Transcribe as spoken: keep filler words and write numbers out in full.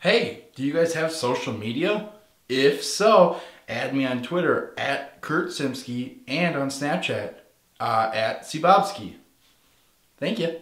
Hey, do you guys have social media? If so, add me on Twitter at KurtSimpsky and on Snapchat uh, at CBobski. Thank you.